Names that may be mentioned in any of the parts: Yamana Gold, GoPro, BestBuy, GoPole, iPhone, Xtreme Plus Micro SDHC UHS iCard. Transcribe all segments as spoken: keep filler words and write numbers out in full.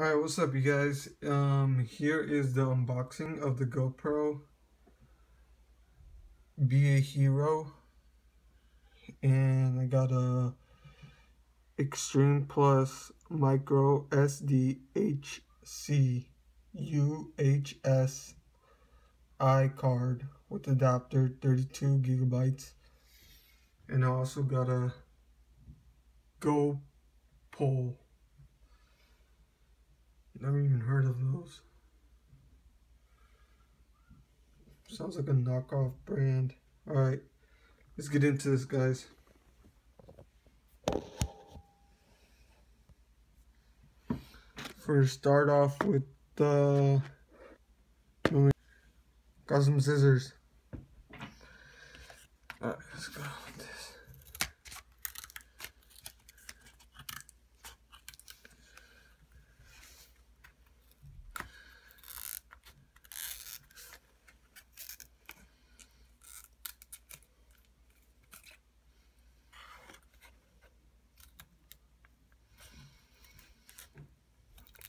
Alright, what's up you guys? Um, here is the unboxing of the GoPro Hero, and I got a Xtreme Plus Micro S D H C U H S iCard with adapter, thirty-two gigabytes, and I also got a GoPole. Never even heard of those. Sounds like a knockoff brand. Alright, let's get into this, guys. First, start off with the... Uh, got some scissors. Alright, let's go with this.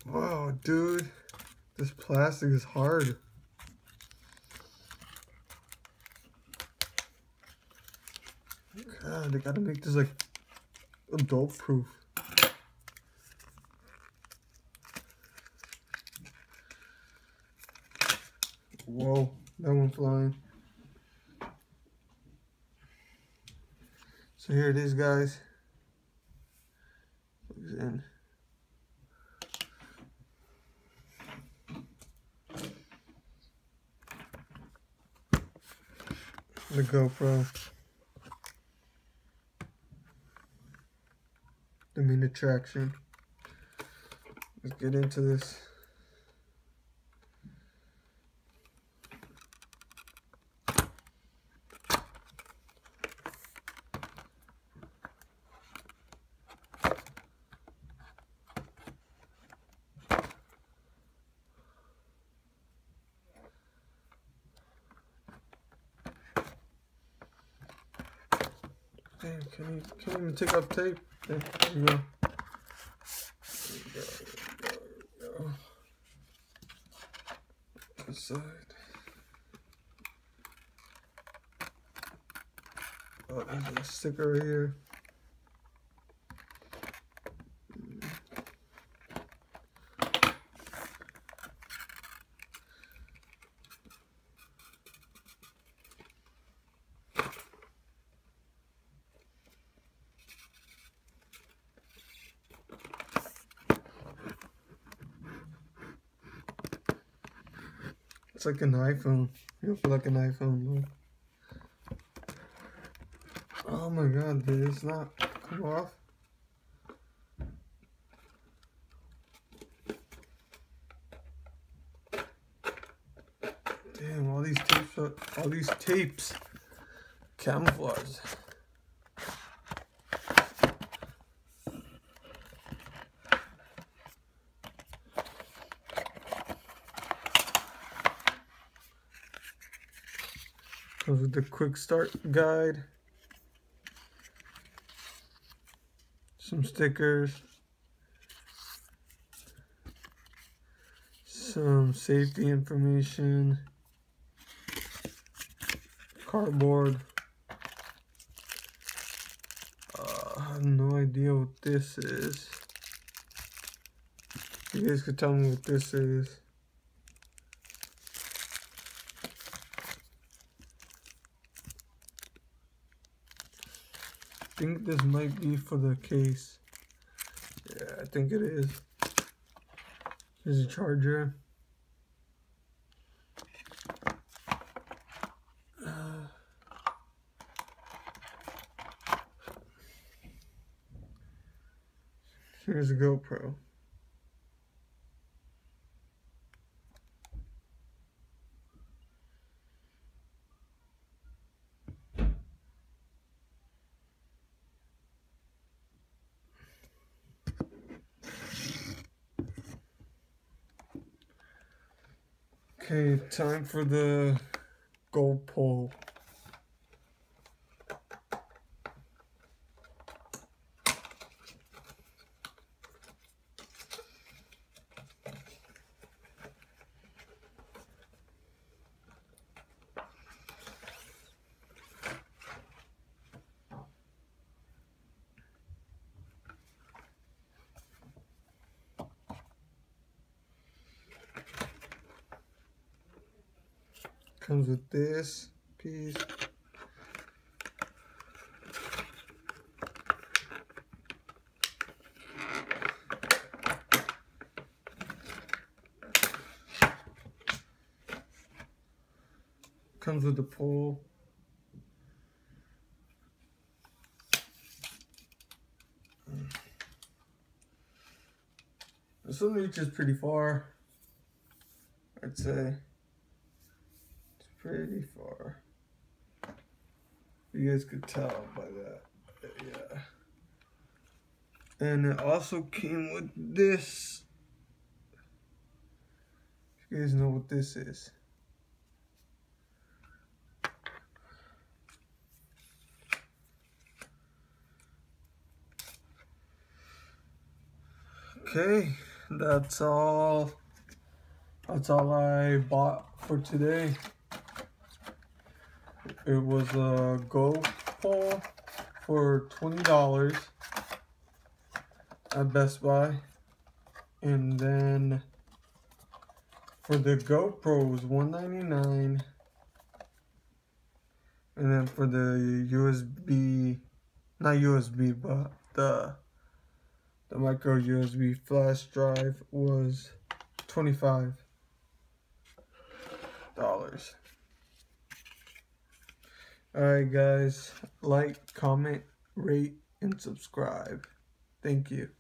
Wow, dude, this plastic is hard. God, they gotta make this like adult proof. Whoa, that one flying. So here it is, guys. Plugs in. The GoPro. The main attraction. Let's get into this. Damn, can you, can't even take off tape. There you go. There you go, there you go. Good side. Oh, there's a sticker right here. It's like an iPhone. You feel like an iPhone, look. Oh my god, dude, it's not come off. Damn, all these tapes are, all these tapes camouflaged. With the quick start guide, some stickers, some safety information, cardboard. Uh, I have no idea what this is. You guys could tell me what this is. I think this might be for the case. Yeah, I think it is. Here's a charger. Uh, here's a GoPro. Okay, time for the GoPole. comes with this piece. Comes with the pole. This one reaches pretty far, I'd say. It's pretty far. You guys could tell by that. But yeah. And it also came with this. You guys know what this is. Okay, that's all. That's all I bought for today. It was a GoPole for twenty dollars at Best Buy. And then for the GoPro was one ninety-nine. And then for the U S B, not U S B, but the The micro U S B flash drive was twenty-five dollars. Alright guys, like, comment, rate, and subscribe. Thank you.